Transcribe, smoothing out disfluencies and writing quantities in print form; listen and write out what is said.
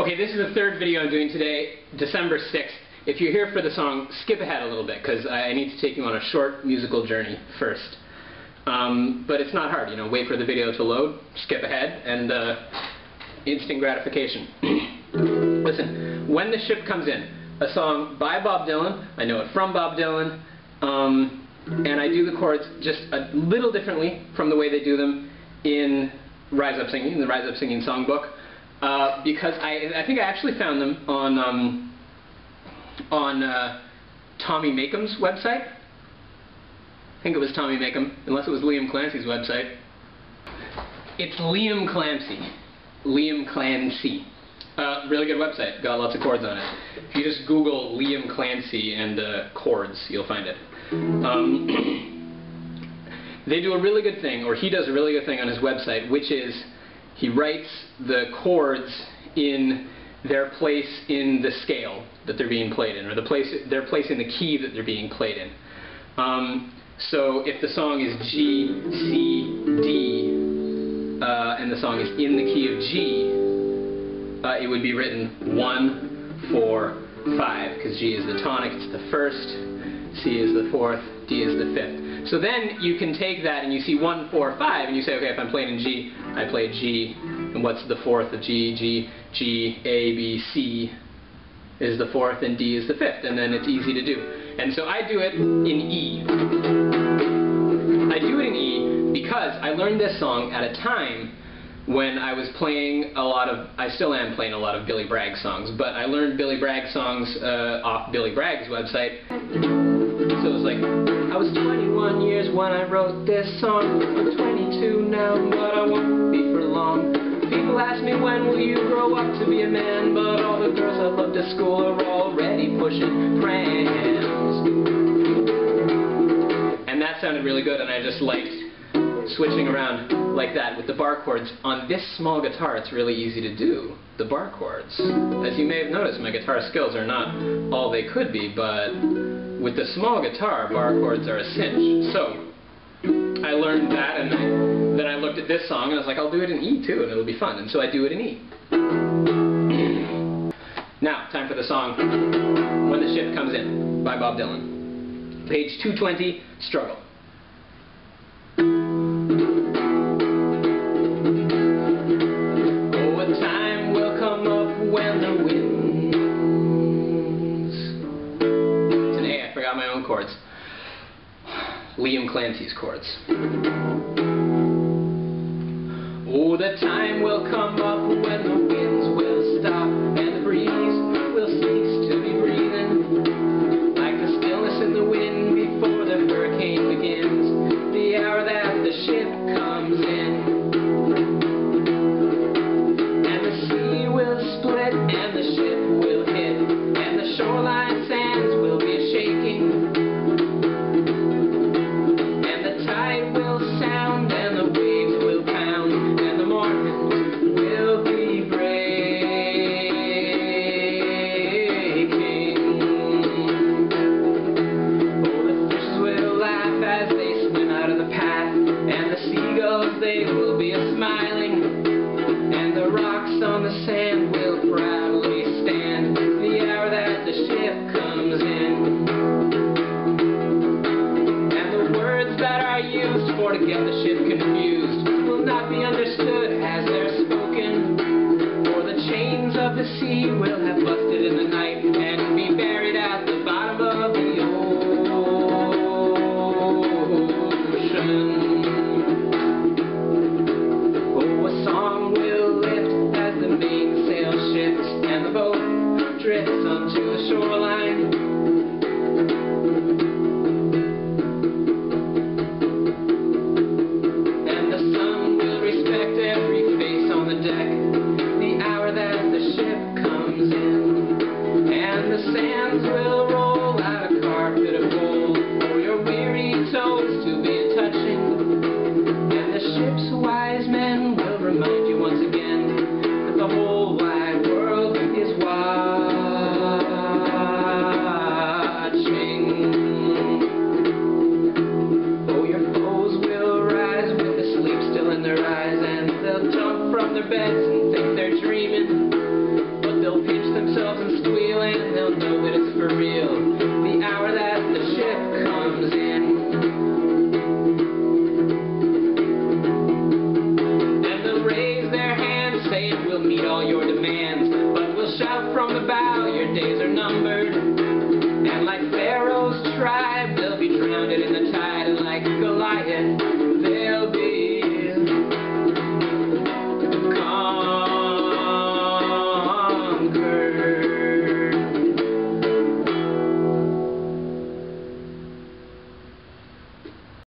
Okay, this is the third video I'm doing today, December 6th. If you're here for the song, skip ahead a little bit, because I need to take you on a short musical journey first. But it's not hard, you know, wait for the video to load, skip ahead, and instant gratification. Listen, When the Ship Comes In, a song by Bob Dylan. I know it from Bob Dylan, and I do the chords just a little differently from the way they do them in Rise Up Singing, the Rise Up Singing songbook, because I think I actually found them on Tommy Makem's website. I think it was Tommy Makem, unless it was Liam Clancy's website. It's Liam Clancy. Liam Clancy. Really good website. Got lots of chords on it. If you just Google Liam Clancy and chords, you'll find it. They do a really good thing, or he does a really good thing on his website, which is he writes the chords in their place in the scale that they're being played in, or their place in the key that they're being played in. So if the song is G, C, D, and the song is in the key of G, it would be written 1, 4, 5, because G is the tonic, it's the first, C is the fourth, D is the fifth. So then you can take that and you see 1, 4, 5, and you say, okay, if I'm playing in G, I play G, and what's the fourth of G? G, G, A, B, C is the fourth, and D is the fifth, and then it's easy to do. And so I do it in E. I do it in E because I learned this song at a time when I was playing a lot of, I still am playing a lot of Billy Bragg songs, but I learned Billy Bragg songs off Billy Bragg's website. So it was like, I was 21 years when I wrote this song. I'm 22 now, but I won't be for long. People ask me, when will you grow up to be a man? But all the girls I loved at school are already pushing prams. And that sounded really good, and I just liked switching around like that with the bar chords. On this small guitar, it's really easy to do the bar chords. As you may have noticed, my guitar skills are not all they could be, but with the small guitar, bar chords are a cinch. So I learned that, and then I looked at this song, and I was like, I'll do it in E too, and it'll be fun. And so I do it in E. Now, time for the song When the Ship Comes In by Bob Dylan. Page 220, struggle. Oh, a time will come up when the winds. It's an A, I forgot my own chords. Liam Clancy's chords. Oh, the time will come up when the winds will stop and the breeze will cease to be breathing. In the wind before the hurricane begins, the hour that the ship comes in, and the sea will split and the ship will hit, and the shoreline sands will be shaking, and the tide will sound and the waves will pound, and the morning will be breaking. They will be smiling, and the rocks on the sand will proudly stand, the hour that the ship comes in. And the words that are used for to get the ship confused will not be understood as they're spoken, for the chains of the sea will have busted in the night and be buried at the bottom of the ocean. Onto the shoreline, and the sun will respect every face on the deck, the hour that the ship comes in, and the sands will roll out a carpet of gold for your weary toes to be touching, and the ship's wise men will remind you once again that the whole wide world is wide. Their beds and think they're dreaming, but